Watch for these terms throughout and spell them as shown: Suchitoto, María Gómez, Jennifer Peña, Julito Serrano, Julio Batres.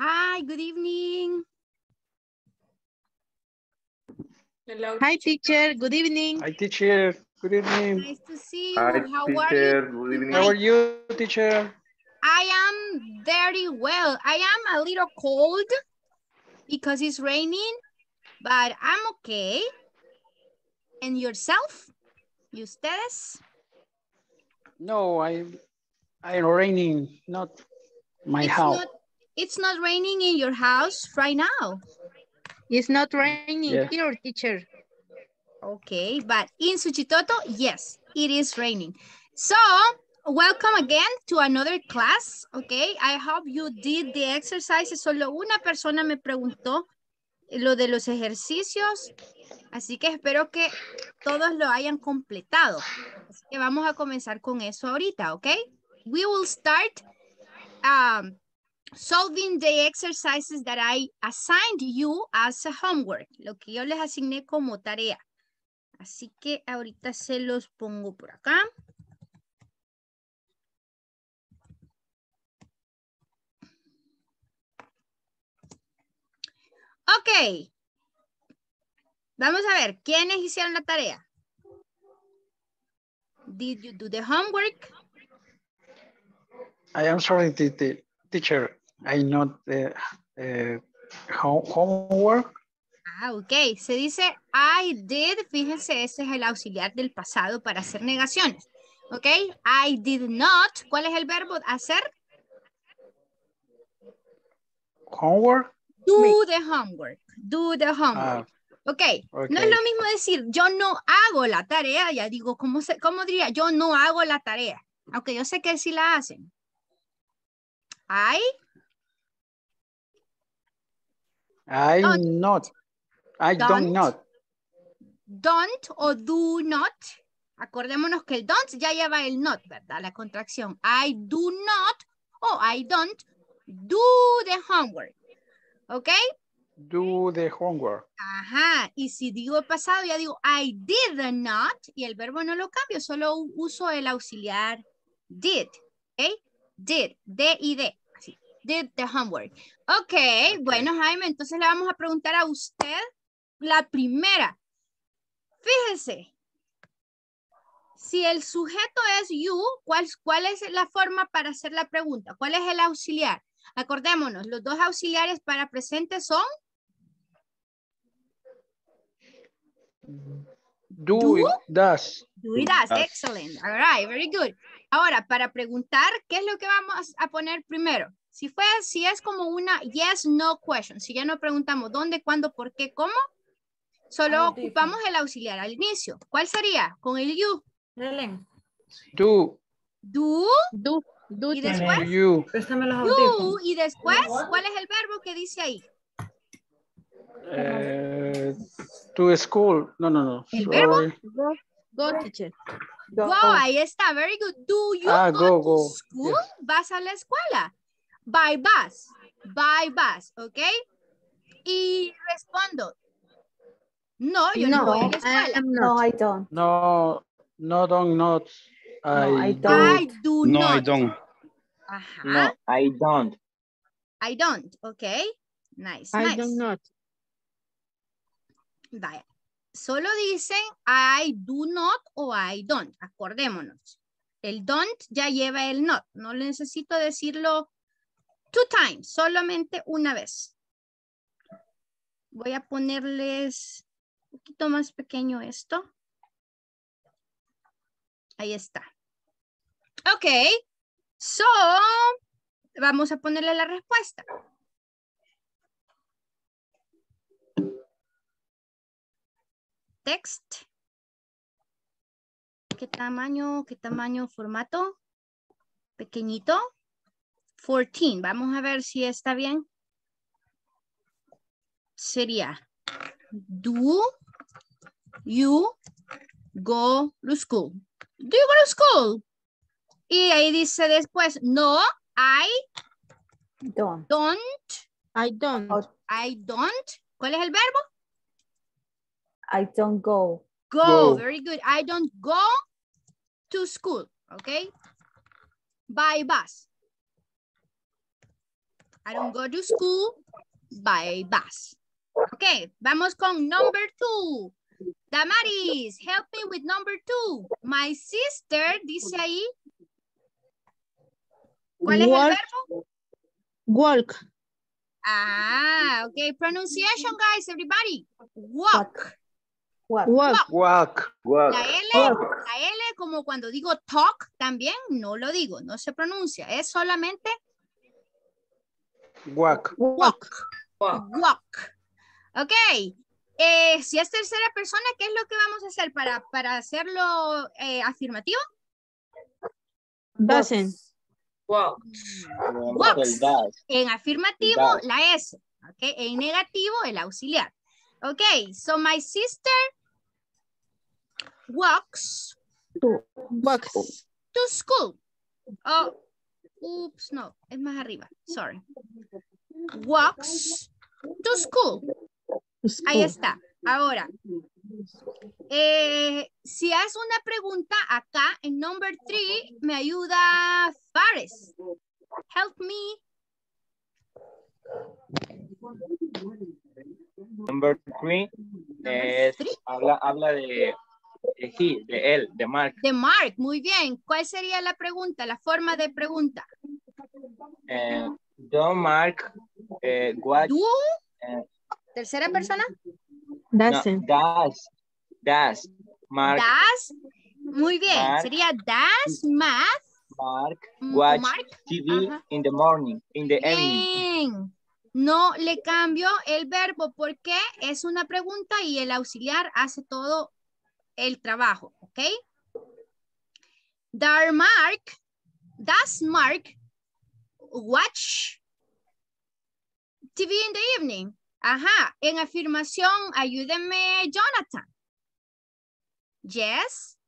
Hi, good evening. Hello. Hi, teacher. Good evening. Hi, teacher. Good evening. Nice to see you. Hi, how teacher. Are you? Good evening. How are you, teacher? I am very well. I am a little cold because it's raining, but I'm okay. And yourself? ¿Y ustedes? No, I'm raining, not my house. It's not raining in your house right now. It's not raining here, teacher. Okay, but in Suchitoto, yes, it is raining. So, welcome again to another class, okay? I hope you did the exercises. Solo una persona me preguntó lo de los ejercicios, así que espero que todos lo hayan completado. Así que vamos a comenzar con eso ahorita, ¿ok? We will start solving the exercises that I assigned you as a homework, lo que yo les asigné como tarea. Así que ahorita se los pongo por acá. Ok. Vamos a ver, ¿quiénes hicieron la tarea? Did you do the homework? I am sorry, teacher. I not homework. Ah, ok. Se dice I did. Fíjense, ese es el auxiliar del pasado para hacer negaciones. Ok. I did not. ¿Cuál es el verbo hacer? Homework. Do the homework. Do the homework. Okay. No es lo mismo decir yo no hago la tarea. Ya digo, ¿cómo diría? Yo no hago la tarea. Aunque yo sé que sí la hacen. I don't. Don't o do not. Acordémonos que el don't ya lleva el not, ¿verdad? La contracción. I do not o I don't do the homework. ¿Ok? Do the homework. Ajá. Y si digo pasado, ya digo I did not. Y el verbo no lo cambio, solo uso el auxiliar did. ¿Ok? Did. D-I-D. Así. Did the homework. Ok. Bueno, Jaime, entonces le vamos a preguntar a usted la primera. Fíjese. Si el sujeto es you, ¿cuál es la forma para hacer la pregunta? ¿Cuál es el auxiliar? Acordémonos, los dos auxiliares para presente son Do y das. Excellent. All right, very good. Ahora, para preguntar, ¿qué es lo que vamos a poner primero? Si es como una yes, no question. Si ya no preguntamos dónde, cuándo, por qué, cómo, solo ocupamos el auxiliar al inicio. ¿Cuál sería? Con el you. Do. Do y después, you. Do, y después, ¿cuál es el verbo que dice ahí? To school. No. ¿El verbo? Go, teacher. Go, ahí está. Very good. Do you go to school? Yes. ¿Vas a la escuela? By bus. By bus, ¿ok? Y respondo. No, yo no voy a la escuela. No, I don't. No, don't. I do not. Ajá. No, I don't. I don't, okay. Nice, I do not. Vaya. Solo dicen I do not o I don't. Acordémonos. El don't ya lleva el not. No necesito decirlo 2 times. Solamente una vez. Voy a ponerles un poquito más pequeño esto. Ahí está. Ok. So, vamos a ponerle la respuesta. Text. ¿Qué tamaño, formato? Pequeñito. 14. Vamos a ver si está bien. Sería do you go to school? Do you go to school? Y ahí dice después, no, I don't. ¿Cuál es el verbo? I don't go. Go. Very good. I don't go to school. Okay. By bus. I don't go to school by bus. Okay, vamos con number 2. Damaris, help me with number 2. My sister, dice ahí. ¿Cuál es el verbo? Walk. Ah, okay. Pronunciation, guys, everybody. Walk. Walk. Walk. Walk. Walk. La L, como cuando digo talk, también no lo digo, no se pronuncia. Es solamente... Walk. Walk. Walk. Walk. Ok. Si es tercera persona, ¿qué es lo que vamos a hacer para hacerlo afirmativo? Doesn't. Walks. Walks. En afirmativo, la S. Okay. En negativo, el auxiliar. Ok, so my sister walks to school. Oh, oops, no, es más arriba, sorry. Walks to school. Ahí está. Ahora, si haces una pregunta acá en number 3, me ayuda Fares. Help me. Number 3 es, habla de él, de Mark. De Mark, muy bien. ¿Cuál sería la pregunta, la forma de pregunta? Do Mark watch? ¿Tercera persona? Doesn't. No, does Mark. Does, muy bien. Mark, sería does Mark watch TV in the morning, in the evening. No le cambio el verbo porque es una pregunta y el auxiliar hace todo el trabajo, ¿ok? Does Mark watch TV in the evening? Ajá, en afirmación, ayúdenme, Jonathan. Yes.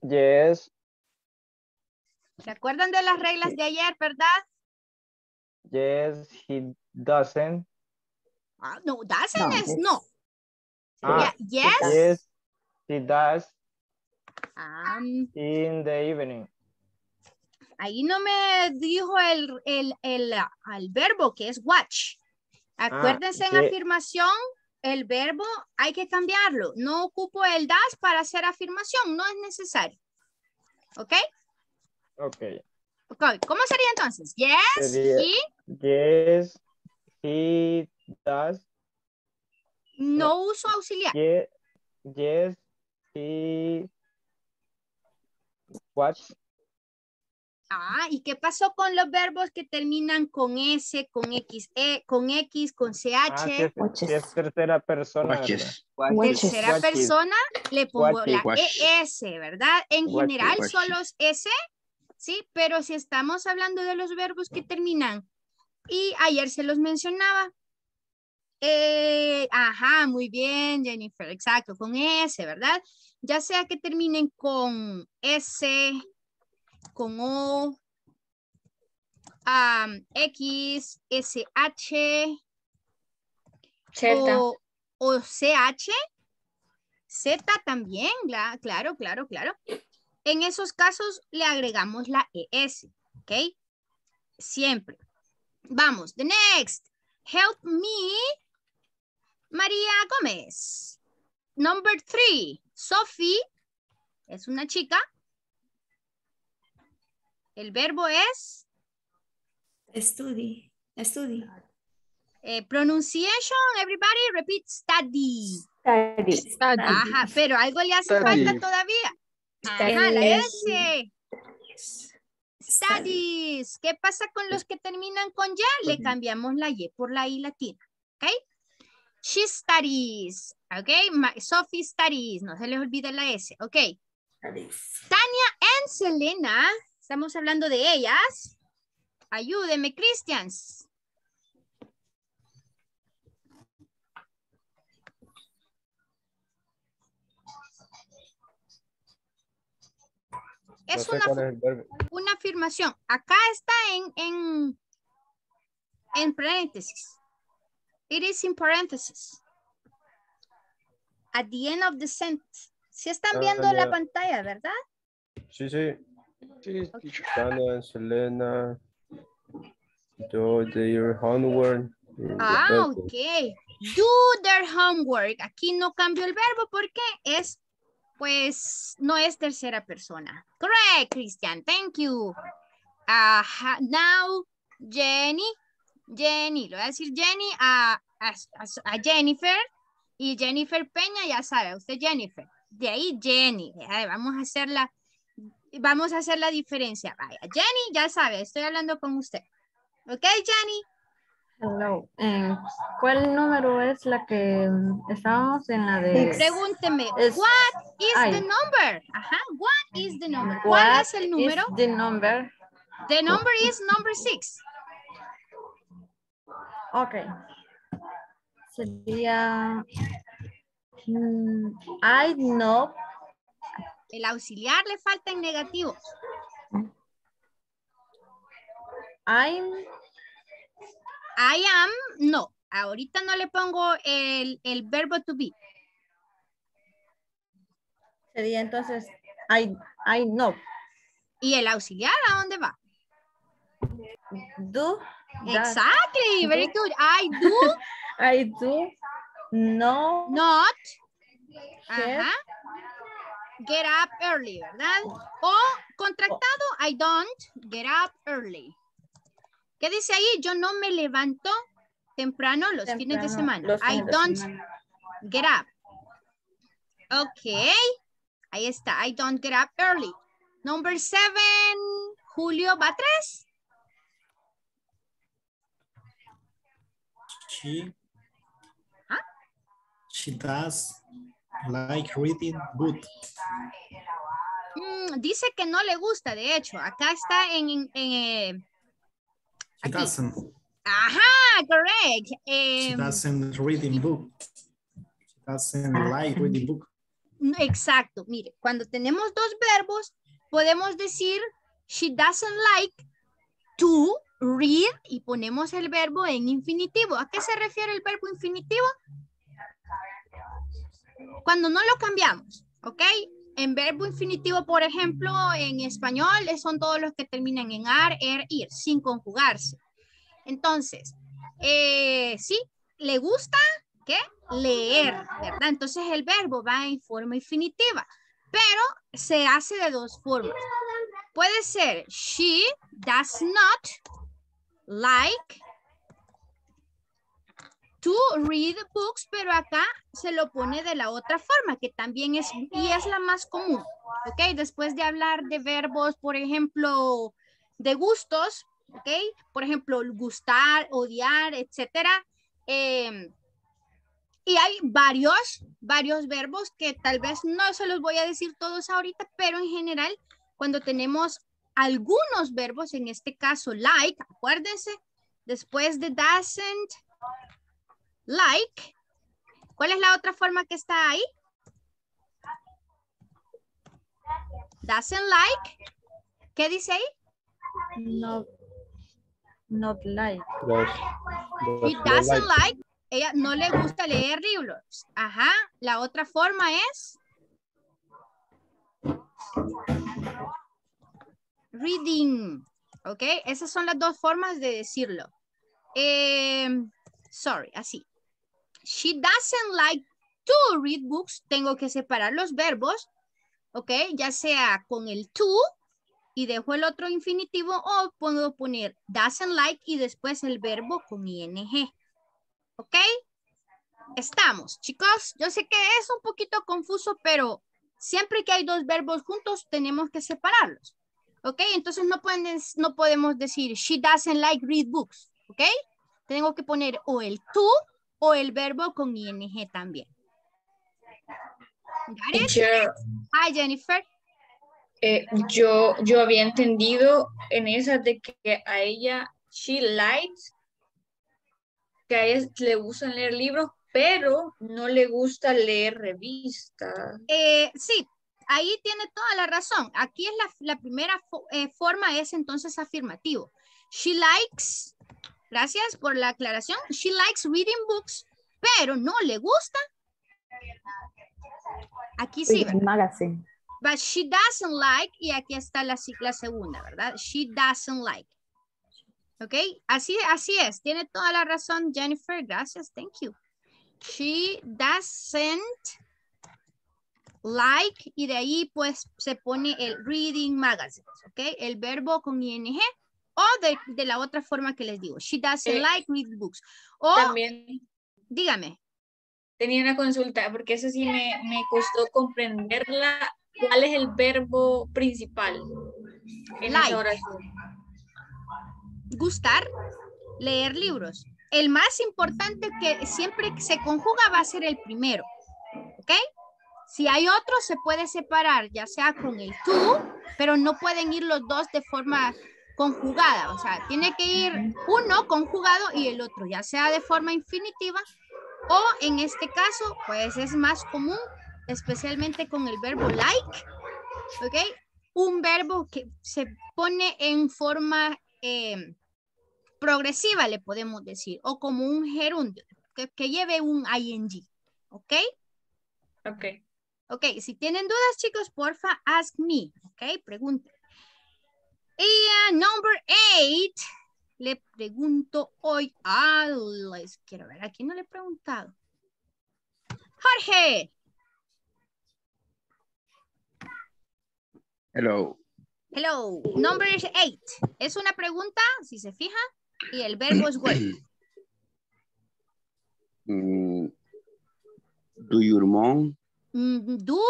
Yes. ¿Se acuerdan de las reglas de ayer, verdad? Yes, he doesn't. No, doesn't no. Es no. Yes. Yes, he does. In the evening. Ahí no me dijo el verbo que es watch. Acuérdense en afirmación, el verbo hay que cambiarlo. No ocupo el does para hacer afirmación, no es necesario. ¿Ok? Ok. Okay. ¿Cómo sería entonces? Yes, sería, yes, he does. No uso auxiliar. Yes, he watches. ¿Y qué pasó con los verbos que terminan con S, con XE, con X, con CH? Si es tercera persona. Watches. Tercera persona, le pongo la ES, ¿verdad? En general, solo es S. Sí, pero si estamos hablando de los verbos que terminan, y ayer se los mencionaba. Ajá, muy bien, Jennifer, exacto, con S, ¿verdad? Ya sea que terminen con S, con O, X, SH, o CH, Z también, claro. En esos casos le agregamos la ES, ¿ok? Siempre. Vamos, the next. Help me, María Gómez. Number 3, Sophie es una chica. El verbo es... Study. Pronunciation, everybody repeat, study. Ajá, pero algo le hace falta todavía. Ajá, la S. Studies. ¿Qué pasa con los que terminan con Y? Le cambiamos la Y por la I latina. ¿Ok? She studies. ¿Ok? Sophie studies. No se les olvide la S. ¿Ok? Tania and Selena. Estamos hablando de ellas. Ayúdeme, Christians. Es una afirmación. Acá está en paréntesis. It is in parenthesis. At the end of the sentence. Si están viendo la pantalla, ¿verdad? Sí. Tania, Selena. Do their homework. Ah, ok. Do their homework. Aquí no cambio el verbo porque es, pues, no es tercera persona. Correct, Christian. Thank you. Ajá. Now, Jenny. Jenny. Le voy a decir Jenny a Jennifer. Y Jennifer Peña, ya sabe, usted Jennifer. De ahí Jenny. Vamos a hacer la, diferencia. Vaya, Jenny, ya sabe, estoy hablando con usted. Ok, Jenny. Hello. ¿Cuál número es la que estábamos en la de? Pregúnteme. What is the number? Ajá. What is the number? ¿Cuál es el número? The number. The number is number 6. Ok. Sería I know. El auxiliar le falta en negativo. I am, no. Ahorita no le pongo el verbo to be. Sería entonces I know. ¿Y el auxiliar a dónde va? Do. Exactly. That. Very good. I do. I do. No. Not. Get. Ajá. Get up early, ¿verdad? O contractado, I don't get up early. ¿Qué dice ahí? Yo no me levanto temprano los fines de semana. I don't get up. Ok. Ahí está. I don't get up early. Number 7. Julio Batres. She does like reading books. Dice que no le gusta, de hecho. Acá está en she doesn't. Ajá, correct. She doesn't reading book. She doesn't like reading book. Exacto. Mire, cuando tenemos dos verbos, podemos decir she doesn't like to read y ponemos el verbo en infinitivo. ¿A qué se refiere el verbo infinitivo? Cuando no lo cambiamos, ¿ok? En verbo infinitivo, por ejemplo, en español son todos los que terminan en ar, er, ir, sin conjugarse. Entonces, sí, le gusta, ¿qué? Leer, ¿verdad? Entonces el verbo va en forma infinitiva, pero se hace de dos formas. Puede ser, she does not like to read books, pero acá se lo pone de la otra forma, que también es, y es la más común, ¿ok? Después de hablar de verbos, por ejemplo, de gustos, ¿ok? Por ejemplo, gustar, odiar, etcétera. Y hay varios verbos que tal vez no se los voy a decir todos ahorita, pero en general, cuando tenemos algunos verbos, en este caso, like, acuérdense, después de doesn't, like. ¿Cuál es la otra forma que está ahí? Doesn't like. ¿Qué dice ahí? No, not like. She doesn't like. Ella no le gusta leer libros. Ajá. La otra forma es reading. Ok. Esas son las dos formas de decirlo. Sorry, así. She doesn't like to read books. Tengo que separar los verbos, ¿ok? Ya sea con el to y dejo el otro infinitivo o puedo poner doesn't like y después el verbo con ing, ¿ok? Estamos, chicos. Yo sé que es un poquito confuso, pero siempre que hay dos verbos juntos tenemos que separarlos, ¿ok? Entonces no podemos decir she doesn't like read books, ¿ok? Tengo que poner o el to o el verbo con ing también. Hi, Jennifer. Yo había entendido en esas de que a ella, she likes, que a ella le gustan leer libros, pero no le gusta leer revistas. Sí, ahí tiene toda la razón. Aquí es la primera forma, es entonces afirmativo. She likes... Gracias por la aclaración. She likes reading books, pero no le gusta. Aquí sí. Magazine. But she doesn't like, y aquí está la segunda, ¿verdad? She doesn't like. Ok, así es. Tiene toda la razón, Jennifer. Gracias, thank you. She doesn't like, y de ahí pues se pone el reading magazines, ok. El verbo con ing o de la otra forma que les digo. She doesn't like reading books. O también, dígame. Tenía una consulta porque eso sí me costó comprenderla. ¿Cuál es el verbo principal en esa oración? Gustar, leer libros. El más importante que siempre se conjuga va a ser el primero, ¿ok? Si hay otro se puede separar, ya sea con el to, pero no pueden ir los dos de forma conjugada, o sea, tiene que ir uno conjugado y el otro, ya sea de forma infinitiva o en este caso, pues es más común, especialmente con el verbo like, ¿ok? Un verbo que se pone en forma progresiva, le podemos decir, o como un gerundio, que lleve un ing, ¿ok? Ok. Ok, si tienen dudas, chicos, porfa, ask me, ¿ok? Pregunten. Y number 8, le pregunto hoy, les quiero ver, aquí no le he preguntado. Jorge. Hello. Hello, number 8. Es una pregunta, si se fija, y el verbo es what. Do your mom? Do.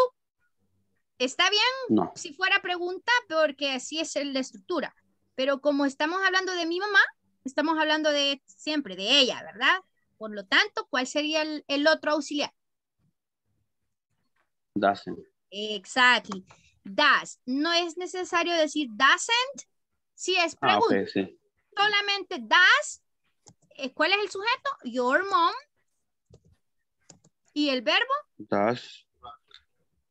¿Está bien? No. Si fuera pregunta, porque así es la estructura. Pero como estamos hablando de mi mamá, estamos hablando de siempre, de ella, ¿verdad? Por lo tanto, ¿cuál sería el otro auxiliar? Doesn't. Exactly. Does. No es necesario decir doesn't si es pregunta. Okay, sí. Solamente does. ¿Cuál es el sujeto? Your mom. ¿Y el verbo? Does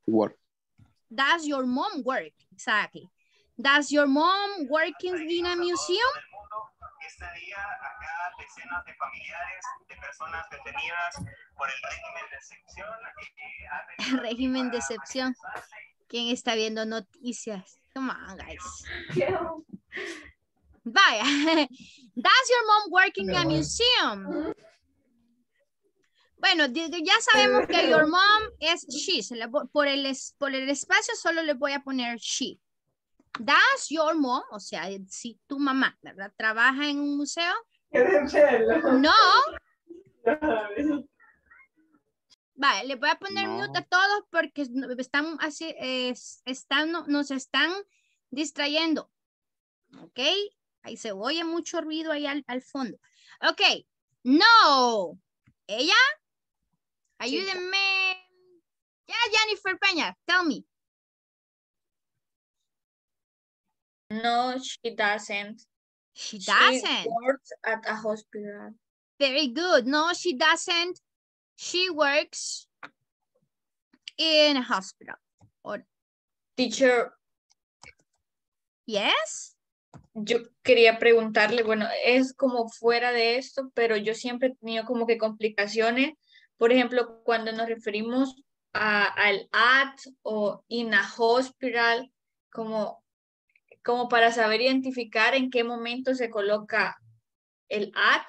work. Does your mom work? Exactly. Does your mom working in a museum? Estaría a cada decenas de familiares de personas detenidas por el régimen de excepción. Régimen de excepción. ¿Quién está viendo noticias? Come on, guys. Vaya. Does your mom work in a museum? Bueno, ya sabemos que your mom es she. Por el espacio solo le voy a poner she. Does your mom, o sea, si tu mamá, ¿verdad? ¿Trabaja en un museo? No. Vale, le voy a poner mute a todos porque están así, nos están distrayendo. Ok, ahí se oye mucho ruido ahí al fondo. Ok, no. Ella, ayúdenme. Ya, Jennifer Peña, tell me. No, she doesn't. She works at a hospital. Very good. No, she doesn't. She works in a hospital. Or... Teacher. Yes. Yo quería preguntarle, bueno, es como fuera de esto, pero yo siempre he tenido como que complicaciones. Por ejemplo, cuando nos referimos al at o in a hospital, como para saber identificar en qué momento se coloca el at.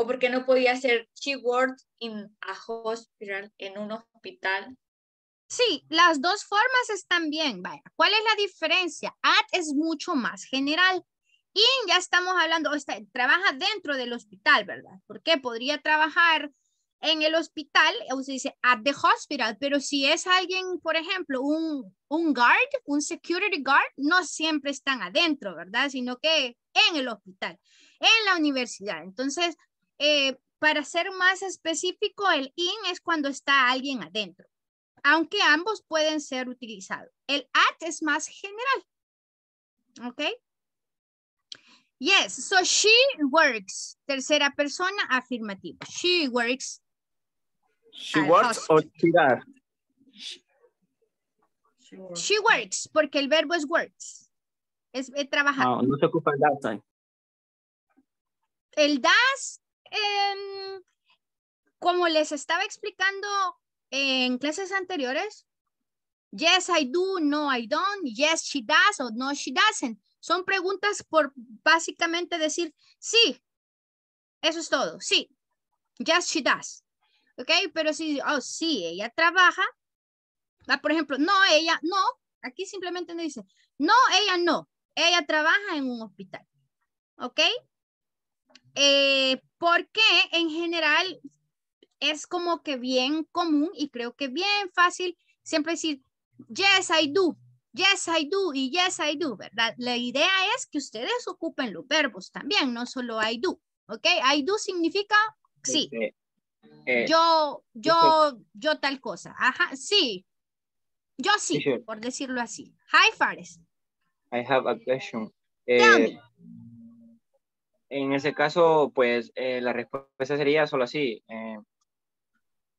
¿O por qué no podía ser she worked in a hospital, en un hospital? Sí, las dos formas están bien. Vaya, ¿cuál es la diferencia? At es mucho más general. In ya estamos hablando, trabaja dentro del hospital, ¿verdad? Porque podría trabajar en el hospital, o se dice at the hospital, pero si es alguien, por ejemplo, un guard, un security guard, no siempre están adentro, ¿verdad? Sino que en el hospital, en la universidad. Entonces, para ser más específico, el in es cuando está alguien adentro, aunque ambos pueden ser utilizados. El at es más general. ¿Ok? Yes, so she works. Tercera persona, afirmativa. She works. She works o she does. She works, porque el verbo es works. Es trabajar. No se ocupa el that time. El das, como les estaba explicando en clases anteriores, yes I do, no I don't, yes she does o no she doesn't, Son preguntas por básicamente decir, sí, eso es todo, sí. Yes, she does. ¿Ok? Pero si, oh, sí, ella trabaja. Ah, por ejemplo, no, ella, no. Aquí simplemente no dice, no, ella no. Ella trabaja en un hospital. ¿Ok? Porque en general es como que bien común y creo que bien fácil siempre decir, yes, I do. Yes, I do y yes, I do, ¿verdad? La idea es que ustedes ocupen los verbos también, no solo I do, ¿ok? I do significa sí. Yo tal cosa. Ajá, sí. Yo sí, teacher, por decirlo así. Hi, Fares. I have a question. Tell me. En ese caso, pues, la respuesta sería solo así.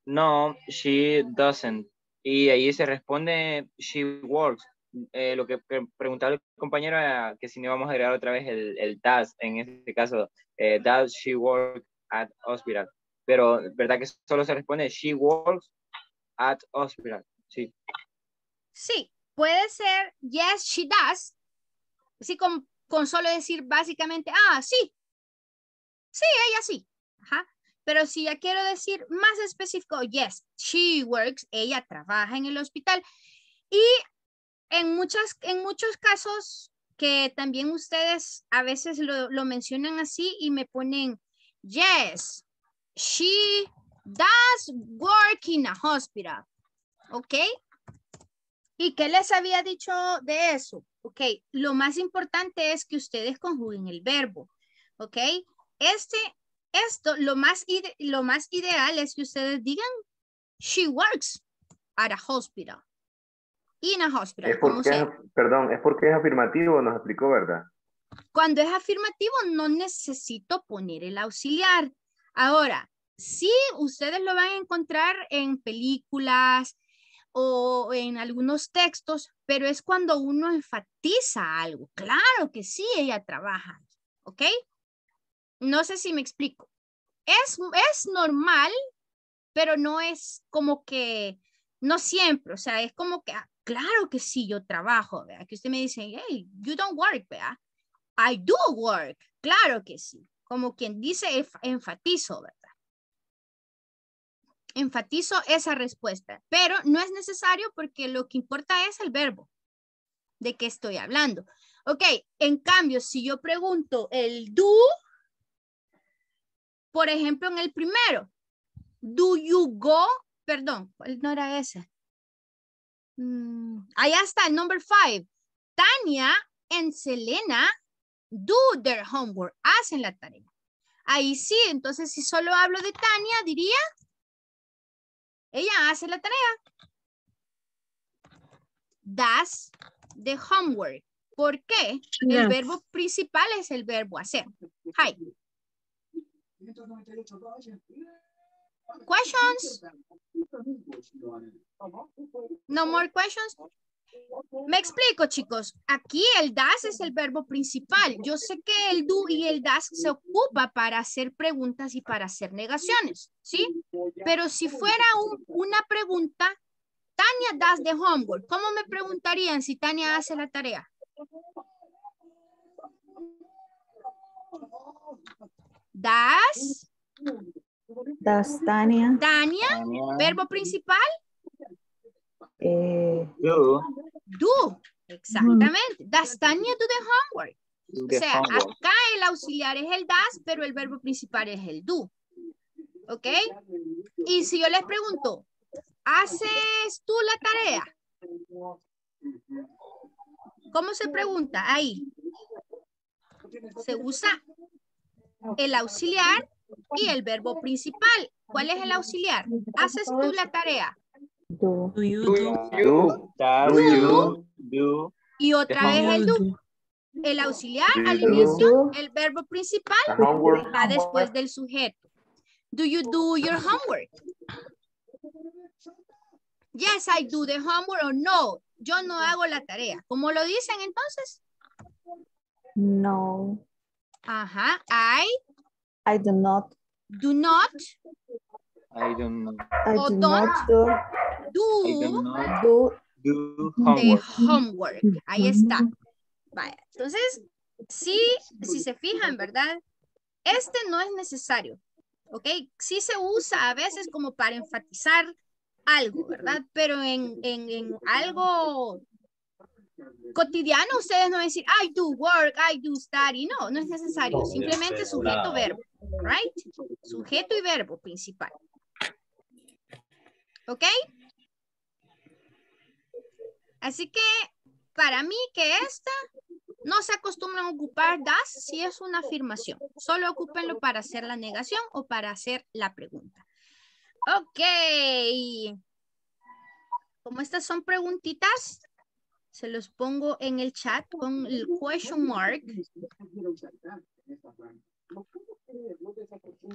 No, she doesn't. Y ahí se responde, she works. Lo que preguntaba el compañero era que si no vamos a agregar otra vez el does, en este caso, does she work at hospital? Pero, ¿verdad que solo se responde she works at hospital? Sí. Sí, puede ser yes, she does. Sí, con solo decir básicamente, ah, sí. Sí, ella sí. Ajá. Pero si ya quiero decir más específico, yes, she works, ella trabaja en el hospital. Y en muchos casos que también ustedes a veces lo mencionan así y me ponen, yes, she does work in a hospital. ¿Ok? ¿Y qué les había dicho de eso? ¿Ok? Lo más importante es que ustedes conjuguen el verbo. ¿Ok? Esto, lo más ideal es que ustedes digan, she works at a hospital. In a hospital. Es porque es afirmativo, nos explicó, ¿verdad? Cuando es afirmativo no necesito poner el auxiliar. Ahora, sí, ustedes lo van a encontrar en películas o en algunos textos, pero es cuando uno enfatiza algo. Claro que sí, ella trabaja, ¿ok? No sé si me explico. Es normal, pero no es como que, no siempre, o sea, es como que, ah, claro que sí, yo trabajo, ¿verdad? Que usted me dice, hey, you don't work, ¿verdad? I do work, claro que sí. Como quien dice, enfatizo, ¿verdad? Enfatizo esa respuesta, pero no es necesario porque lo que importa es el verbo de que estoy hablando. Ok, en cambio, si yo pregunto el do, por ejemplo, en el primero, do you go, perdón, no era esa. Allá está, el number 5. Tania and Selena do their homework, hacen la tarea. Ahí sí, entonces si solo hablo de Tania, diría, ella hace la tarea. Does the homework. ¿Por qué? Yeah. El verbo principal es el verbo hacer. Hi. Questions? No more questions? Me explico, chicos. Aquí el does es el verbo principal. Yo sé que el do y el does se ocupa para hacer preguntas y para hacer negaciones, ¿sí? Pero si fuera una pregunta, Tania does the homework. ¿Cómo me preguntarían si Tania hace la tarea? Does Tania. Tania, verbo principal. Do, exactamente. Does Tania do the homework? O sea, acá el auxiliar es el does, pero el verbo principal es el do. ¿Ok? Y si yo les pregunto, ¿haces tú la tarea? ¿Cómo se pregunta? Ahí. Se usa el auxiliar y el verbo principal. ¿Cuál es el auxiliar? ¿Haces tú la tarea? Do. Do you do? Do. Y otra vez el do. El auxiliar al inicio, el verbo principal va después del sujeto. Do you do your homework? Yes, I do the homework. O no, yo no hago la tarea. ¿Cómo lo dicen entonces? No. Ajá. I do not. Do not. I don't know. I do not do the homework. Ahí está. Vaya, entonces, si se fijan, ¿verdad? Este no es necesario, ¿ok? Sí se usa a veces como para enfatizar algo, ¿verdad? Pero en algo cotidiano ustedes no van a decir, I do work, I do study. No, no es necesario. Simplemente sujeto, verbo, right? Sujeto y verbo principal. ¿Ok? Así que para mí que esta no se acostumbran a ocupar das si es una afirmación. Solo ocúpenlo para hacer la negación o para hacer la pregunta. Ok. Como estas son preguntitas, se los pongo en el chat con el question mark.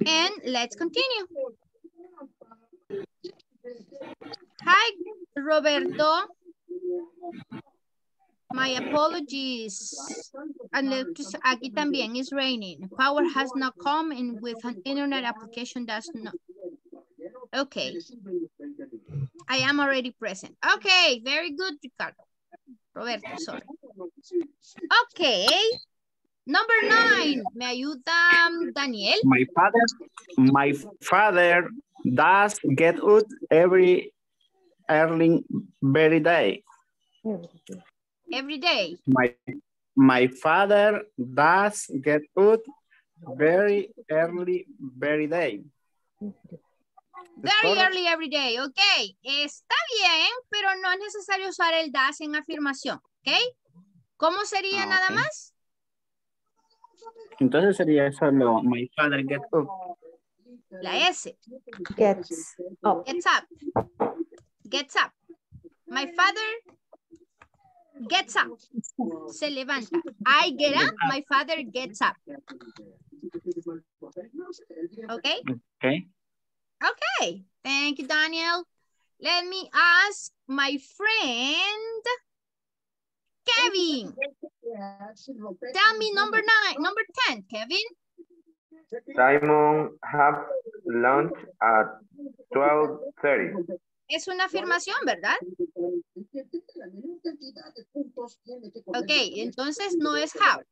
And let's continue. Hi, Roberto. My apologies. Aquí también, it's raining. Power has not come in with an internet application that's not. Okay. I am already present. Okay, very good, Ricardo. Roberto, sorry. Okay. Number 9. Me ayuda Daniel. My father does get up every early very day. Every day. My father does get up very early very day. Very early every day, ok. Está bien, pero no es necesario usar el das en afirmación, ok. ¿Cómo sería nada más? Entonces sería solo my father gets up. La S. Gets up. Gets up. Gets up. My father gets up. Se levanta. I get up, my father gets up. Ok. Ok. Okay, thank you, Daniel. Let me ask my friend, Kevin. Tell me number 10, Kevin. Simon have lunch at 12:30. Es una afirmación, ¿verdad? Ok, entonces no es have.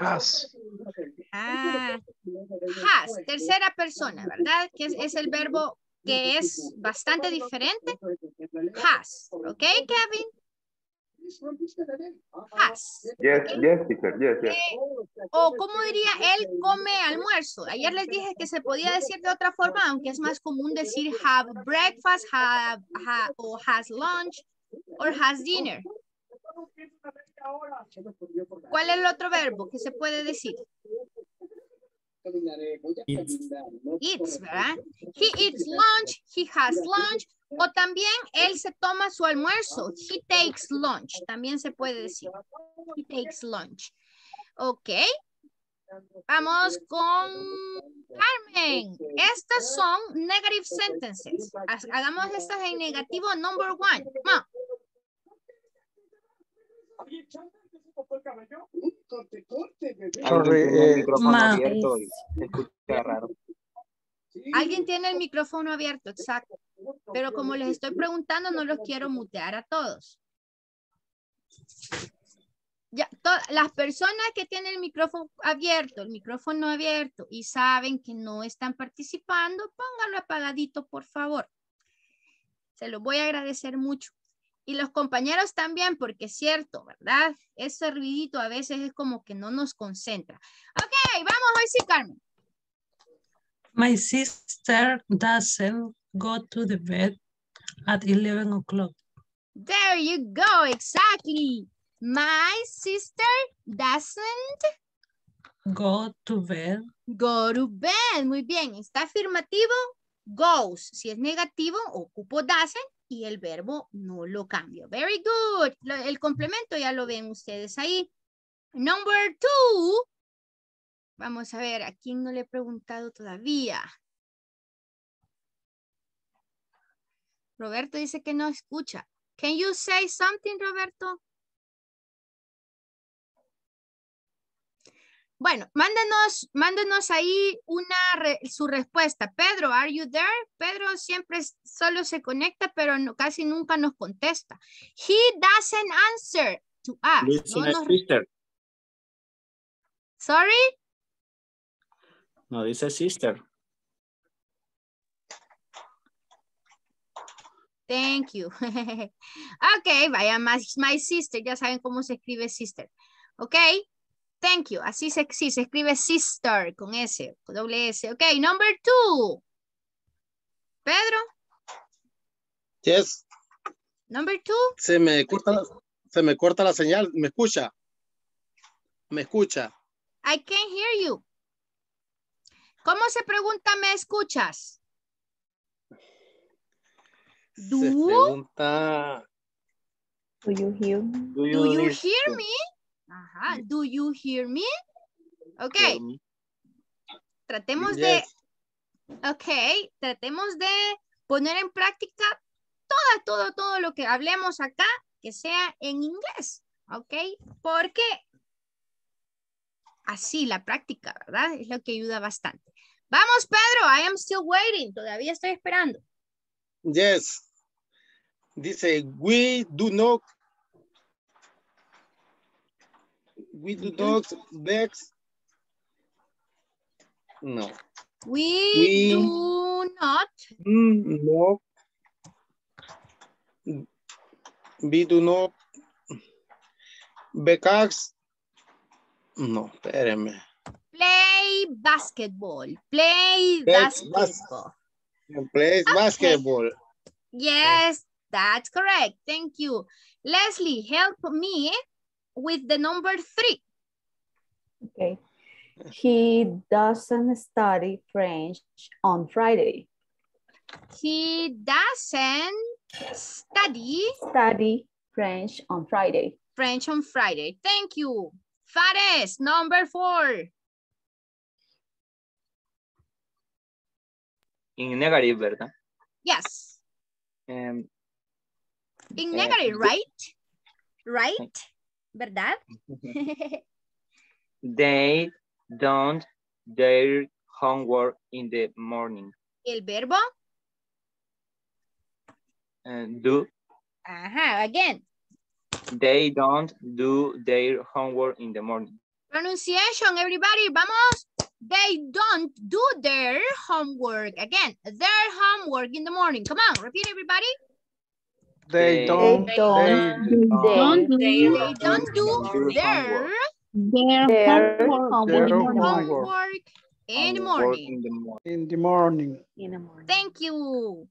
Has. Has, tercera persona, ¿verdad? Que es el verbo que es bastante diferente. Has, ¿ok, Kevin? Has. Yes, okay. Yes, teacher, yes, yes. O ¿cómo diría él come almuerzo? Ayer les dije que se podía decir de otra forma, aunque es más común decir have breakfast, have o has lunch, o has dinner. ¿Cuál es el otro verbo que se puede decir? Eats, ¿verdad? He eats lunch, he has lunch, o también él se toma su almuerzo. He takes lunch, también se puede decir. He takes lunch. Ok. Vamos con Carmen. Estas son negative sentences. Hagamos estas en negativo number 1. Come on. Alguien tiene el micrófono abierto, exacto. Pero como les estoy preguntando, no los quiero mutear a todos. Ya, las personas que tienen el micrófono abierto y saben que no están participando, pónganlo apagadito, por favor. Se los voy a agradecer mucho. Y los compañeros también, porque es cierto, ¿verdad? Ese ruidito a veces es como que no nos concentra. Ok, vamos hoy sí, Carmen. My sister doesn't go to the bed at 11 o'clock. There you go, exactly. My sister doesn't go to bed. Go to bed, muy bien. Está afirmativo, goes. Si es negativo, ocupo doesn't. Y el verbo no lo cambio. Very good. El complemento ya lo ven ustedes ahí. Number 2. Vamos a ver, ¿a quién no le he preguntado todavía? Roberto dice que no escucha. Can you say something, Roberto? Bueno, mándanos ahí su respuesta. Pedro, are you there? Pedro siempre solo se conecta, pero no, casi nunca nos contesta. He doesn't answer to us. Luis, no nos... sister. Sorry. No dice sister. Thank you. Okay, vaya, my sister. Ya saben cómo se escribe sister. Okay, thank you. Así se escribe sister con S, con doble S. Okay, number 2. Pedro. Yes. Number 2. Se me corta la señal. ¿Me escucha? Me escucha. I can't hear you. ¿Cómo se pregunta me escuchas? Do you hear me? Ajá, do you hear me? Okay. Tratemos de poner en práctica todo lo que hablemos acá, que sea en inglés, okay? Porque así la práctica, ¿verdad? Es lo que ayuda bastante. Vamos, Pedro, I am still waiting. Todavía estoy esperando. Yes. Dice, we do not vex. No. We do not vex. No, espérame. Play basketball. Yes. That's correct. Thank you. Leslie, help me with the number 3. Okay. He doesn't study French on Friday. He doesn't study French on Friday. French on Friday. Thank you. Fares, number 4. In negative, ¿verdad? Yes. In negative, right? ¿Verdad? They don't their homework in the morning. El verbo. Do. Ajá, again. They don't do their homework in the morning. Pronunciation, everybody, vamos. They don't do their homework. Again, their homework in the morning. Come on, repeat everybody. They don't do their homework in the morning. Thank you.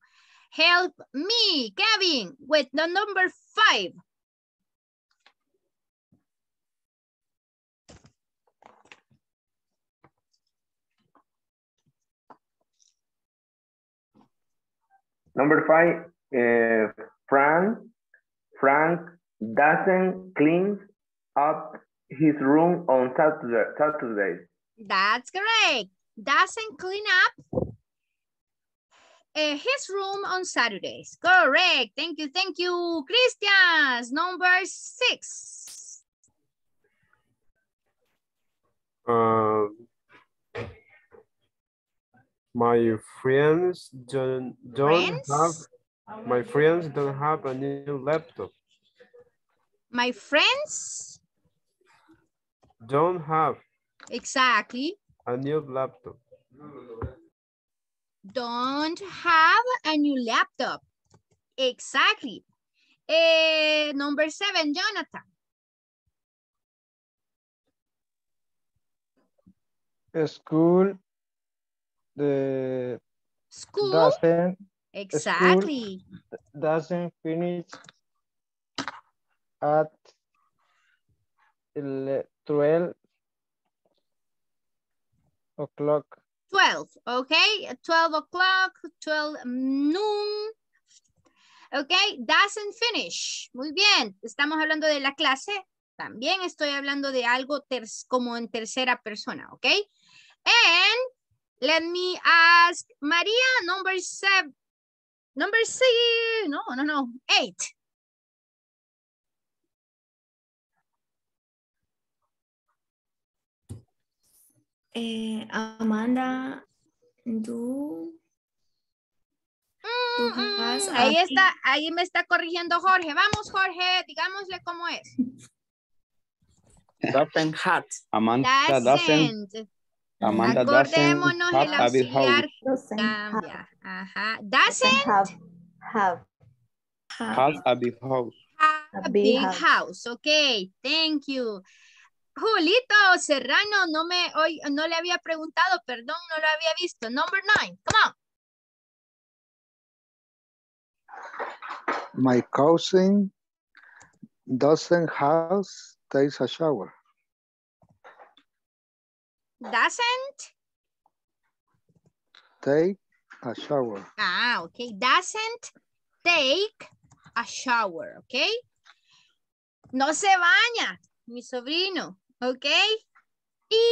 Help me, Kevin, with the number 5. Number 5, Frank doesn't clean up his room on Saturday. That's correct. Doesn't clean up his room on Saturdays. Correct. Thank you. Thank you. Christian, number 6. My friends don't have a new laptop. My friends don't have exactly a new laptop. Don't have a new laptop. Exactly. Number 7, Jonathan. School doesn't finish at 12 o'clock. 12, okay, 12 o'clock, 12 noon, okay, doesn't finish. Muy bien, estamos hablando de la clase, también estoy hablando de algo como en tercera persona, okay, and let me ask Maria, number 8. Amanda, tú ahí está, ahí me está corrigiendo Jorge. Vamos, Jorge, digámosle cómo es. Doesn't hat. Amanda doesn't. Amanda acordémonos doesn't have el auxiliar cambia. Ajá. Doesn't have a big house. Have a big house. Ok, thank you. Julito Serrano, no le había preguntado, perdón, no lo había visto. Number 9, come on. My cousin doesn't have takes a shower. Doesn't take a shower. Ah, okay. Doesn't take a shower, okay? No se baña, mi sobrino, okay? Y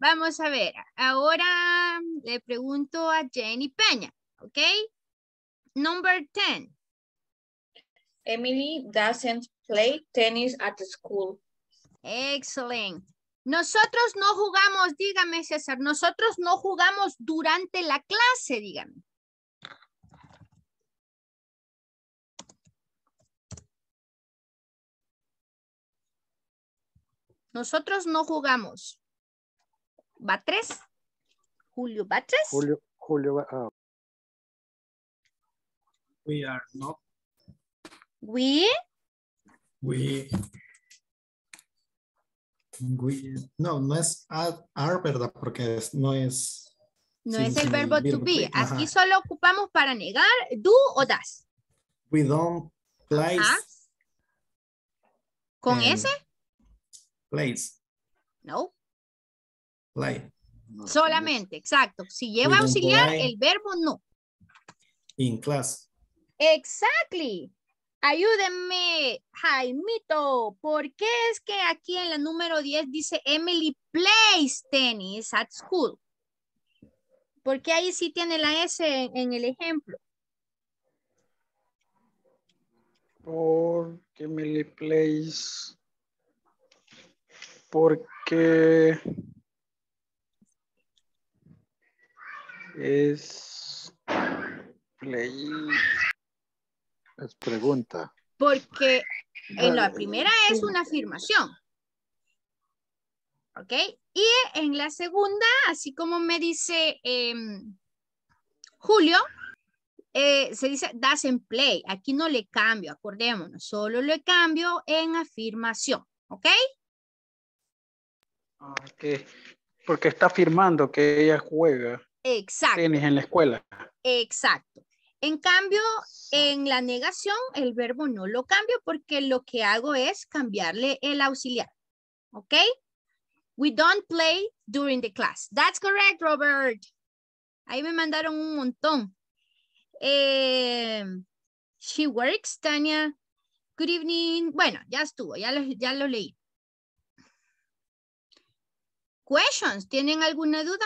vamos a ver, ahora le pregunto a Jenny Peña, okay? Number 10. Emily doesn't play tennis at the school. Excellent. Nosotros no jugamos, dígame César, nosotros no jugamos durante la clase, dígame. Nosotros no jugamos. ¿Batres? Julio Batres. Julio We are not. We no es are, ¿verdad? Porque no es. No es el verbo to be. Aquí solo ocupamos para negar do o das. We don't place. Ajá. ¿Con ese? Place. No. Play. No, solamente, exacto. Si lleva auxiliar, el verbo no. In class. Exactly. Ayúdenme, Jaimito, ¿por qué es que aquí en la número 10 dice Emily plays tennis at school? Porque ahí sí tiene la S en el ejemplo. Porque Emily plays. Porque es play. Es pregunta. Porque en la primera es una afirmación. ¿Ok? Y en la segunda, así como me dice Julio, se dice doesn't play. Aquí no le cambio, acordémonos. Solo le cambio en afirmación. ¿Ok? Ok. Porque está afirmando que ella juega. Exacto. Tenis en la escuela. Exacto. En cambio, en la negación, el verbo no lo cambio porque lo que hago es cambiarle el auxiliar. ¿Ok? We don't play during the class. That's correct, Robert. Ahí me mandaron un montón. She works, Tania. Good evening. Bueno, ya estuvo, ya lo leí. Questions, ¿tienen alguna duda?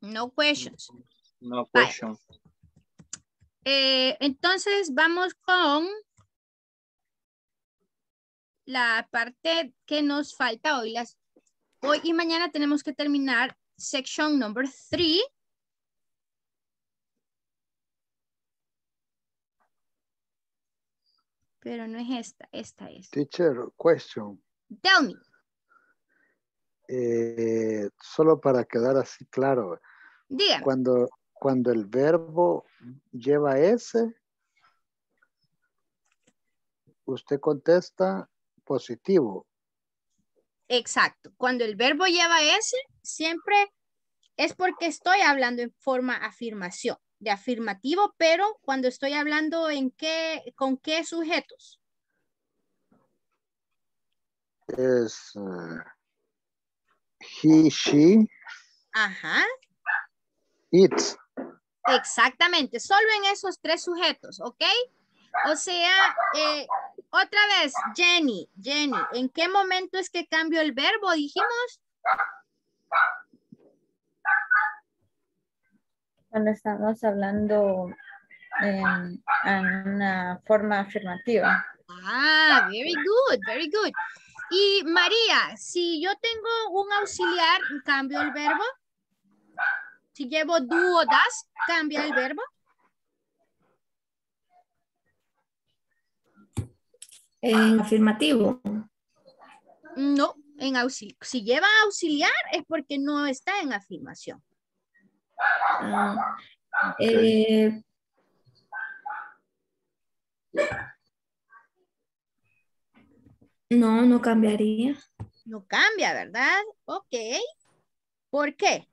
No questions. No questions. Entonces vamos con la parte que nos falta hoy. Hoy y mañana tenemos que terminar section number 3. Pero no es esta es. Teacher, question. Tell me. Solo para quedar así claro. Dígame. Cuando el verbo lleva S, usted contesta positivo. Exacto. Cuando el verbo lleva S, siempre es porque estoy hablando en forma afirmación, de afirmativo, pero cuando estoy hablando ¿con qué sujetos? Es he, she. Ajá. It. Exactamente, solo en esos 3 sujetos, ¿ok? O sea, otra vez, Jenny, ¿en qué momento es que cambio el verbo, dijimos? Cuando estamos hablando en una forma afirmativa. Ah, very good, very good. Y María, si yo tengo un auxiliar, ¿cambio el verbo? Si llevo do o das, ¿cambia el verbo? En afirmativo. No, en auxiliar. Si lleva auxiliar es porque no está en afirmación. Ah, no, no cambiaría. No cambia, ¿verdad? Ok. ¿Por qué?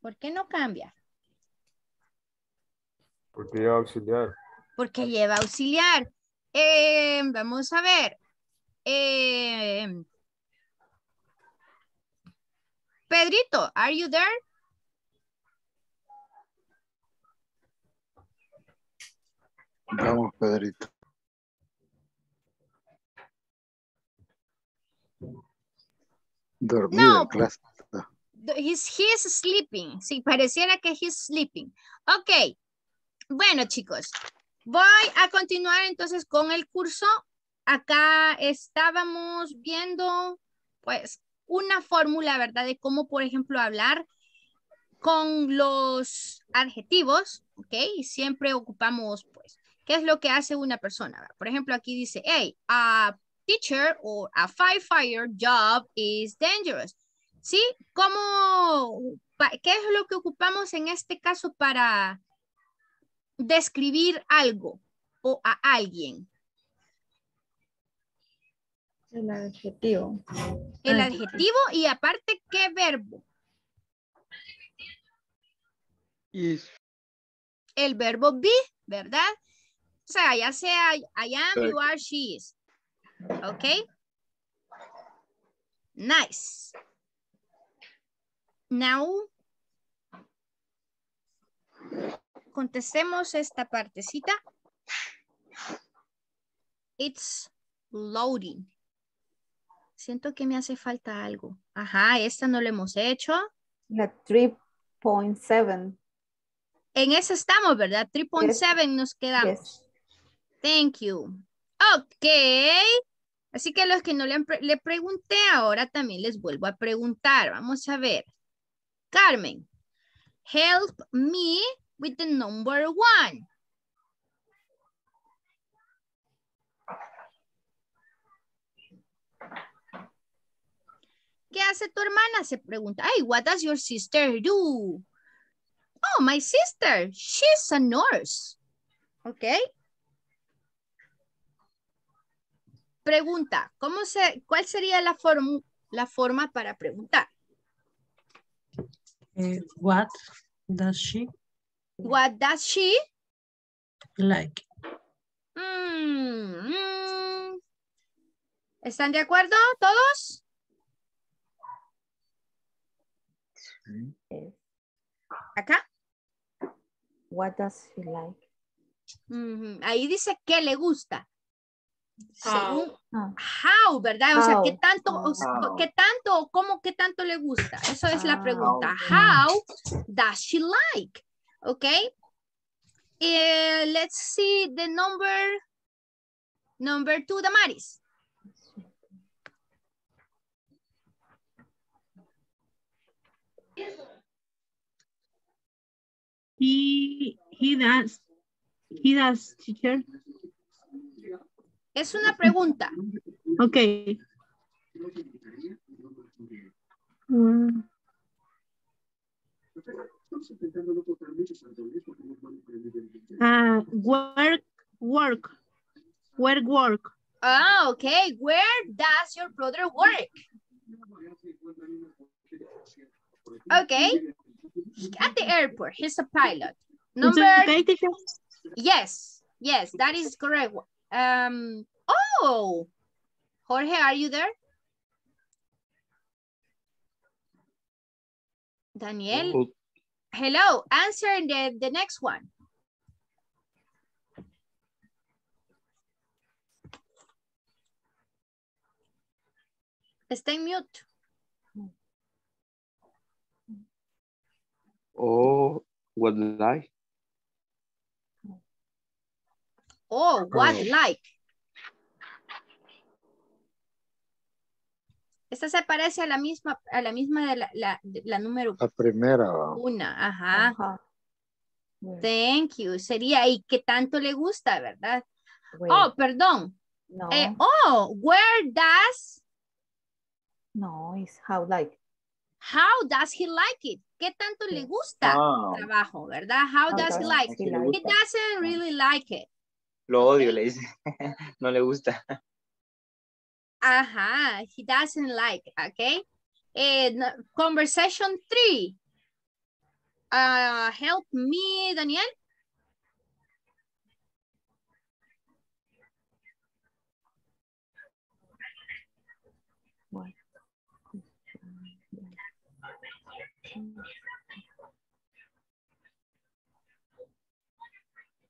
¿Por qué no cambia? Porque lleva auxiliar. Porque lleva auxiliar. Vamos a ver. Pedrito, are you there? Vamos, Pedrito. Dormido no. En clase. He's sleeping. Sí, pareciera que he's sleeping. Ok. Bueno, chicos. Voy a continuar entonces con el curso. Acá estábamos viendo, pues, una fórmula, ¿verdad? De cómo, por ejemplo, hablar con los adjetivos, ¿ok? Y siempre ocupamos, pues, qué es lo que hace una persona. Por ejemplo, aquí dice, hey, a teacher or a firefighter job is dangerous. ¿Sí? ¿Cómo, qué es lo que ocupamos en este caso para describir algo o a alguien? El adjetivo. El adjetivo y aparte, ¿qué verbo? Is. El verbo be, ¿verdad? O sea, ya sea I am, you are, she is. ¿Ok? Nice. Now, contestemos esta partecita. It's loading. Siento que me hace falta algo. Ajá, esta no la hemos hecho. La 3.7. En esa estamos, ¿verdad? 3.7 yes. Nos quedamos. Yes. Thank you. Ok. Así que los que no le pregunté ahora también les vuelvo a preguntar. Vamos a ver. Carmen, help me with the number 1. ¿Qué hace tu hermana? Se pregunta. Ay, what does your sister do? Oh, my sister, she's a nurse. Ok. Pregunta, ¿cuál sería la forma para preguntar? What does she? What does she? Like. ¿Están de acuerdo todos? Sí. ¿Acá? What does she like? Ahí dice que le gusta. Según how, ¿verdad? How, o sea, ¿qué tanto, qué tanto le gusta? Eso es la pregunta. How does she like? Ok. Let's see the number 2, Damaris. He does, teacher. Es una pregunta. Ok. Where work. Ah, ok. Where does your brother work? Ok. At the airport. He's a pilot. Yes. Yes, that is correct. Oh, Jorge, are you there? Daniel, hello, answer the next one. Está en mute. Oh, what like? Oh, what like? Esta se parece a la misma de la número. La primera. Una, ajá. Ajá. Thank you. Sería, ¿y qué tanto le gusta, verdad? Wait. Oh, perdón. No. Oh, where does? No, it's how like. How does he like it? ¿Qué tanto le gusta el trabajo, verdad? How does he like it? He doesn't really like it. Lo odio, le dice. No le gusta. Ajá, he doesn't like, okay. Conversation 3. Help me, Daniel.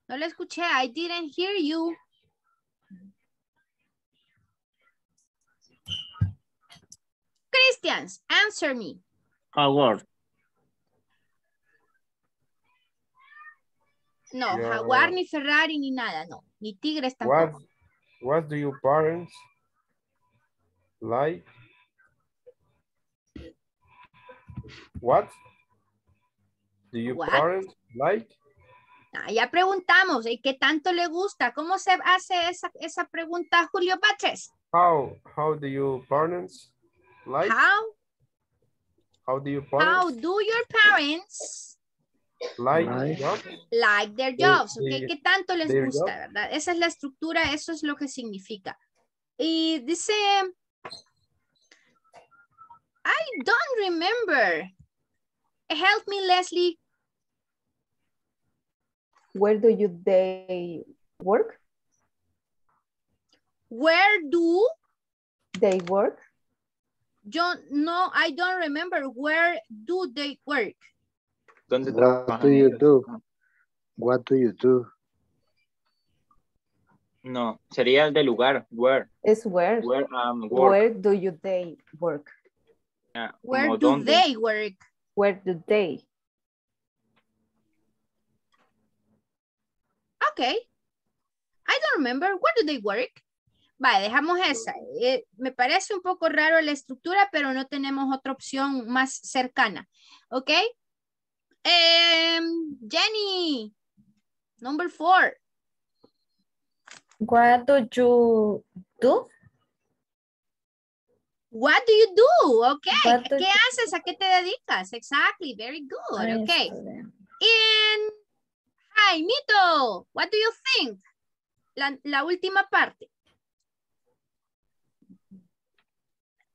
No lo escuché. I didn't hear you. Christians, answer me. Howard. No, yeah. Jaguar, ni Ferrari, ni nada, no. Ni tigres tampoco. What do your parents like? What do your parents like? Ah, ya preguntamos, ¿y qué tanto le gusta? ¿Cómo se hace esa pregunta, Julio Paches? How do your parents like? How do your parents like their jobs? Okay, ¿qué tanto les gusta, verdad? Esa es la estructura, eso es lo que significa. Y dice... I don't remember. Help me, Leslie. Where do they work? Where do they work? No, I don't remember. Where do they work? What do you do? What do you do? No, sería el de lugar. Where? It's where. Where do you they work? Yeah, where do they work? Where do they? Okay. I don't remember. Where do they work? Vale, dejamos esa. Me parece un poco raro la estructura, pero no tenemos otra opción más cercana. Ok. Jenny, number 4. What do you do? What do you do? Okay. ¿Qué haces? ¿A qué te dedicas? Exactly. Very good. Okay. And hi, Mito. What do you think? La última parte.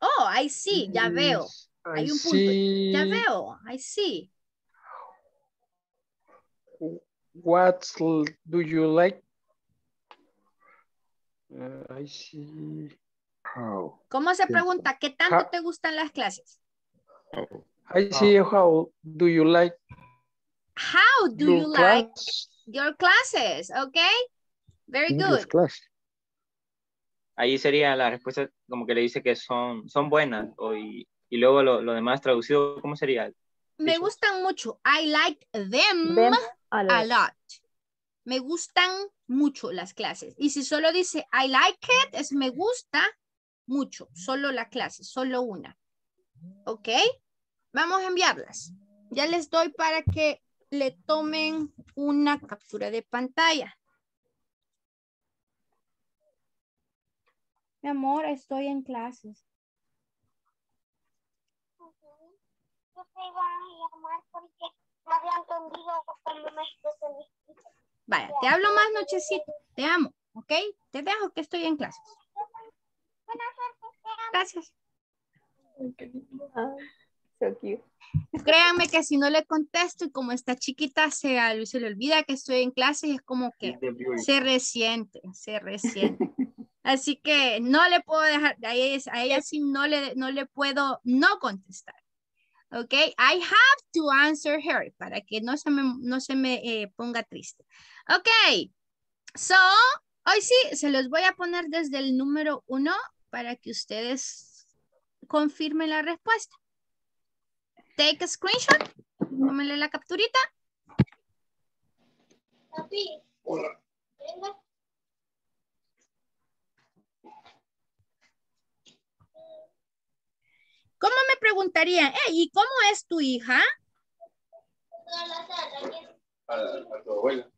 Oh, I see. Ya veo. Hay un punto. Ya veo. I see. What do you like? I see. ¿Cómo se pregunta? ¿Qué tanto te gustan las clases? I see. How do you like? How do you like your classes? Okay. Very good. Ahí sería la respuesta, como que le dice que son buenas. Y luego lo demás traducido, ¿cómo sería? Me gustan mucho. I like them a lot. Me gustan mucho las clases. Y si solo dice I like it, es me gusta mucho, solo la clase, solo una. Ok, vamos a enviarlas. Ya les doy para que le tomen una captura de pantalla. Mi amor, estoy en clases. Okay. Yo te iba a llamar porque me había entendido cuando me especializo. Vale, te hablo más nochecito. Te amo, ok. Te dejo que estoy en clases. Gracias. So cute. Créanme que si no le contesto y como está chiquita se le olvida que estoy en clase y es como que se resiente. Así que no le puedo dejar, a ella sí no le puedo no contestar. Ok, I have to answer her para que no se me ponga triste. Ok, so hoy sí se los voy a poner desde el número 1 para que ustedes confirme la respuesta. Take a screenshot. Tómale la capturita. Papi. Hola. Venga. ¿Cómo me preguntarían? ¿Y cómo es tu hija? A tu abuela.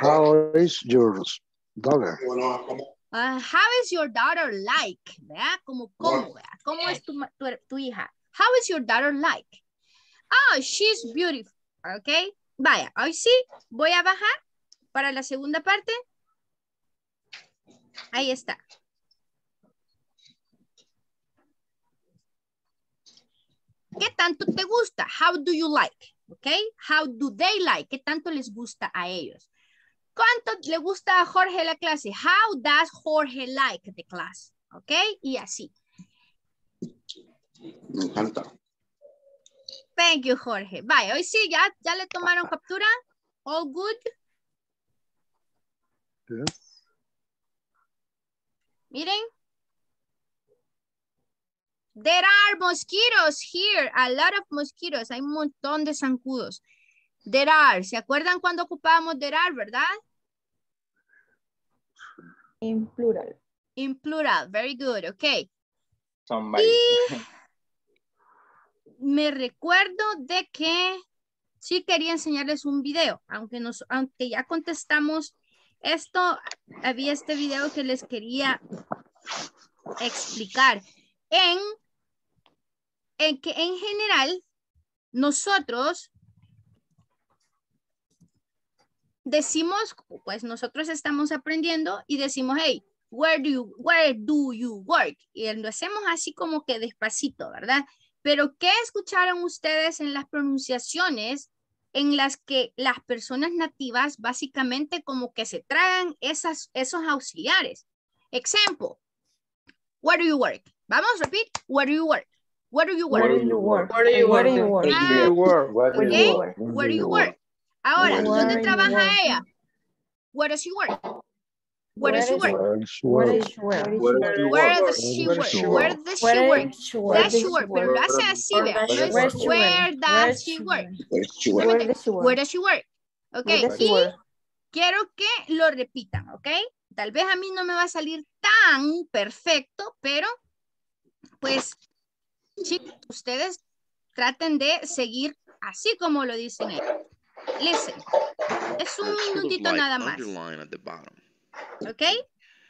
How is your daughter? How is your daughter like? ¿Verdad? ¿Cómo es tu hija? How is your daughter like? Oh, she's beautiful. Ok. Vaya, hoy sí voy a bajar para la segunda parte. Ahí está. ¿Qué tanto te gusta? How do you like? ¿Ok? How do they like? ¿Qué tanto les gusta a ellos? ¿Cuánto le gusta a Jorge la clase? How does Jorge like the class? ¿Ok? Y así. Me encanta. Thank you, Jorge. Bye. Hoy sí, ya le tomaron captura. All good. Yeah. Miren. There are mosquitoes here. A lot of mosquitoes. Hay un montón de zancudos. There are. ¿Se acuerdan cuando ocupábamos there are, verdad? In plural. In plural. Very good. Ok. Somebody. Y me recuerdo de que sí quería enseñarles un video. Aunque ya contestamos esto, había este video que les quería explicar. En que en general nosotros decimos, pues nosotros estamos aprendiendo y decimos, hey, where do you work? Y lo hacemos así como que despacito, ¿verdad? Pero ¿qué escucharon ustedes en las pronunciaciones en las que las personas nativas básicamente como que se tragan esos auxiliares? Ejemplo, where do you work? Vamos, repeat. Where do you work? Where do you work? Where do you work? Where do you work? Where do you work? Ahora, ¿dónde trabaja ella? Where does she work? Where does she work? Where does she work? Where does she work? Does she work? Pero lo hace así, vea. Where does she work? Where does she work? Ok, y quiero que lo repitan, ok. Tal vez a mí no me va a salir tan perfecto, pero pues, chicos, ustedes traten de seguir así como lo dicen ellos. Listen, es un minutito nada más. ¿Ok?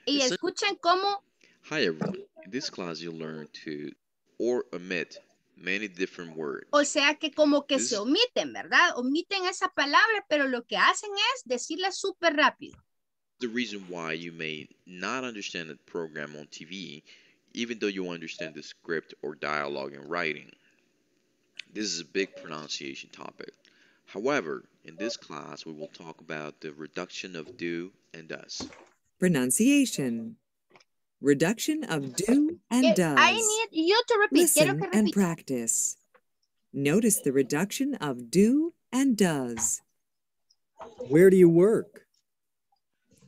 Y escuchen cómo... Hi everyone, in this class you learn to or omit many different words. O sea que como que se omiten, ¿verdad? Omiten esa palabra, pero lo que hacen es decirla súper rápido. The reason why you may not understand the program on TV, even though you understand the script or dialogue in writing. This is a big pronunciation topic. However, in this class, we will talk about the reduction of do and does. Pronunciation. Reduction of do and does. I need you to repeat. Listen and practice. Notice the reduction of do and does. Where do you work?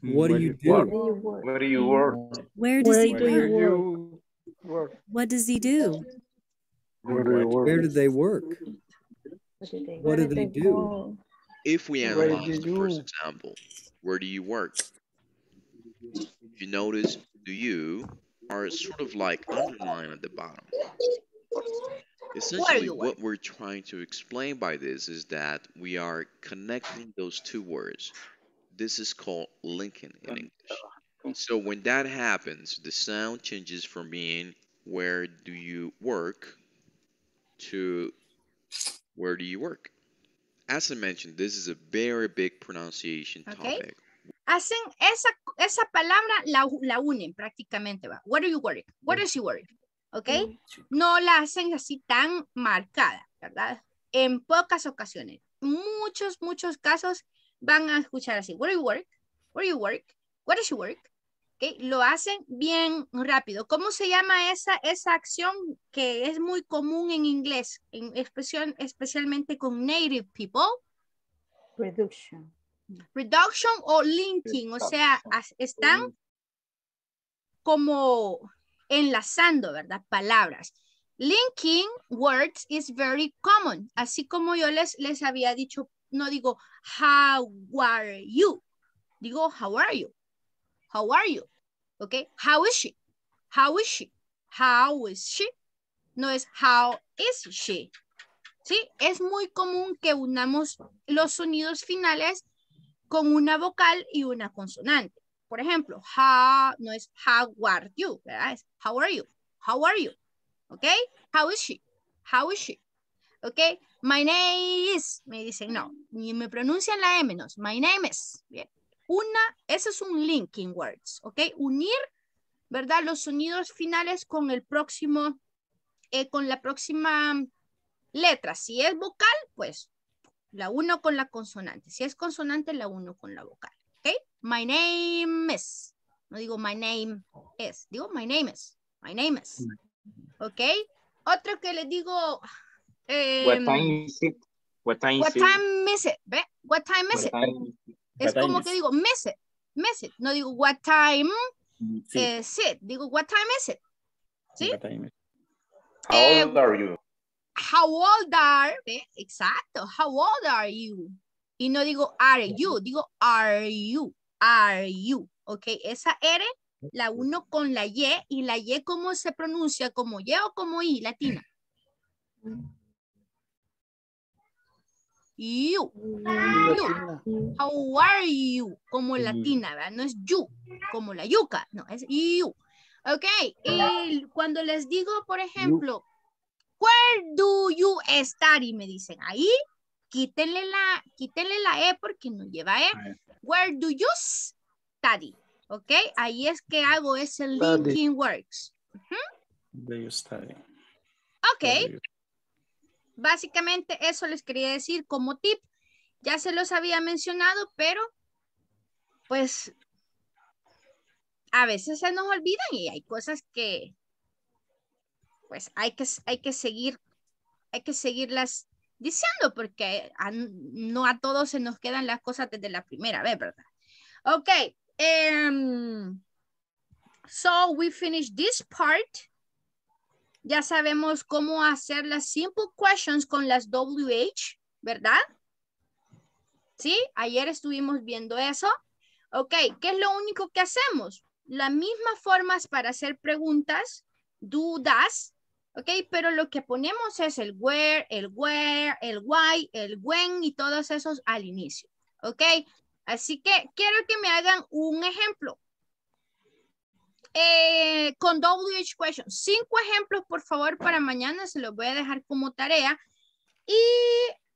What do you do? Where do you work? Where does he work? What does he do? Where do they work? What do they do? If we analyze the first example, where do you work? If you notice, do you are sort of like underlined at the bottom. Essentially, what we're trying to explain by this is that we are connecting those two words. This is called linking in English. So when that happens, the sound changes from being where do you work to where do you work. As I mentioned, this is a very big pronunciation topic. Hacen esa palabra, la unen prácticamente. Va. Where do you work? Where does you work? Okay. No la hacen así tan marcada, ¿verdad? En pocas ocasiones. Muchos casos van a escuchar así, where do you work, where do you work, where does she work, okay. Lo hacen bien rápido. ¿Cómo se llama esa acción que es muy común en inglés, en especialmente con native people? Reduction. Reduction o linking, o sea, están como enlazando, ¿verdad? Palabras. Linking words is very common. Así como yo les había dicho, no digo, how are you? Digo, how are you? How are you? Okay. How is she? How is she? How is she? No es how is she. Sí, es muy común que unamos los sonidos finales con una vocal y una consonante. Por ejemplo, how no es how are you, ¿verdad? Es how are you? How are you? Okay? How is she? How is she? Okay? My name is, me dicen no, ni me pronuncian la M, no, my name is. Bien. Ese es un linking words, ¿ok? Unir, ¿verdad? Los sonidos finales con el próximo, con la próxima letra. Si es vocal, pues la uno con la consonante. Si es consonante, la uno con la vocal, ¿ok? My name is. No digo my name is, digo my name is. My name is, ¿ok? Otro que les digo... what time is it? What time is it? ¿Ve? What time is it? Es como que digo, miss it. No digo, what time sí. Is it? Digo, what time is it? ¿Sí? How old are you? How old are, ¿ve? Exacto, how old are you? Y no digo, are you, digo, are you, are you. Ok, esa R, la uno con la Y, y la Y, ¿cómo se pronuncia? ¿Como Y o como I latina? You, how are you, como latina, ¿verdad? No es you, como la yuca, no, es you. Ok, y cuando les digo, por ejemplo, where do you estar, y me dicen, ahí, quítenle la E porque no lleva E, where do you study, ok, ahí es que hago ese linking words. Do you study. Ok. Básicamente eso les quería decir como tip. Ya se los había mencionado, pero pues a veces se nos olvidan y hay cosas que pues hay que seguirlas diciendo porque no a todos se nos quedan las cosas desde la primera vez, ¿verdad? Ok. So we finish this part. Ya sabemos cómo hacer las simple questions con las WH, ¿verdad? Sí, ayer estuvimos viendo eso. Ok, ¿qué es lo único que hacemos? Las mismas formas para hacer preguntas, dudas, ok, pero lo que ponemos es el where, el where, el why, el when y todos esos al inicio, ok. Así que quiero que me hagan un ejemplo. Con WH question, 5 ejemplos por favor para mañana, se los voy a dejar como tarea y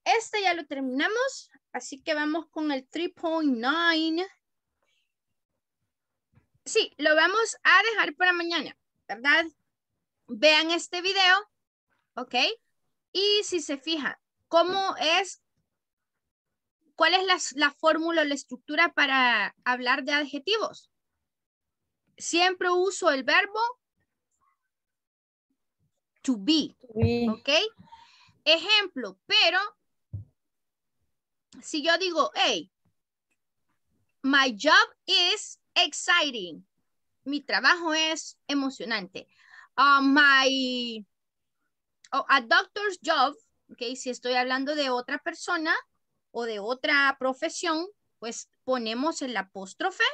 este ya lo terminamos, así que vamos con el 3.9. sí, lo vamos a dejar para mañana, ¿verdad? Vean este video, ok, y si se fijan cuál es la fórmula o la estructura para hablar de adjetivos. Siempre uso el verbo to be, ¿ok? Ejemplo, pero si yo digo, hey, my job is exciting. Mi trabajo es emocionante. A doctor's job, ¿ok? Si estoy hablando de otra persona o de otra profesión, pues ponemos el apóstrofe,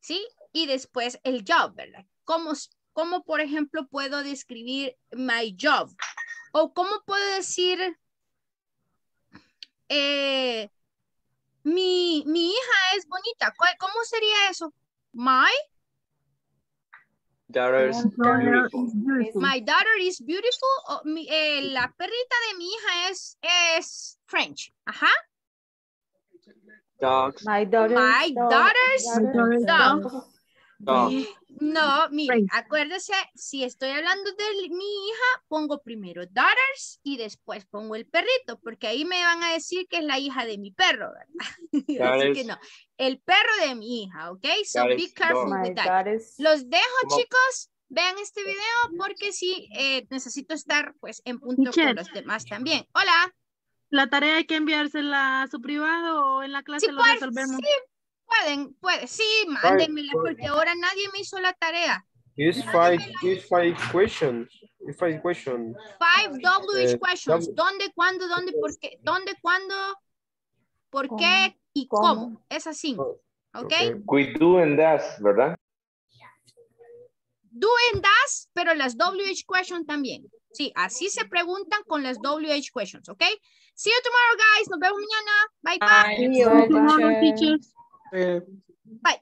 ¿sí? Y después el job, ¿verdad? ¿Cómo, por ejemplo, puedo describir my job? ¿O cómo puedo decir mi hija es bonita? ¿Cómo sería eso? My daughter is beautiful. O, la perrita de mi hija es French. Ajá. Dogs. My daughter's dog. No, mire, acuérdese, si estoy hablando de mi hija, pongo primero daughters y después pongo el perrito, porque ahí me van a decir que es la hija de mi perro, ¿verdad? Así que no, el perro de mi hija, ¿ok? So be careful with that. Los dejo, chicos, vean este video porque sí, necesito estar pues en punto con los demás también. Hola. La tarea hay que enviársela a su privado o en la clase lo resolvemos. Sí, pueden, sí, mándenmela porque ahora nadie me hizo la tarea. It's five questions. Five WH questions. ¿Dónde, cuándo, dónde, por qué? ¿Dónde, cuándo, por qué y cómo? Es así. Okay. We do and does, ¿verdad? Do and does, pero las WH questions también. Sí, así se preguntan con las WH questions, ¿ok? See you tomorrow, guys. Nos vemos mañana. Bye, bye. Bye.